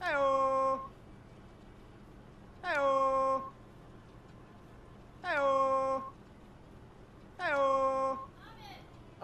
Hey-oh. Hey-oh. Hey-oh. Hey-oh.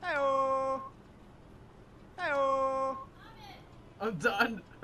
Hey-oh. Hey-oh. I'm done.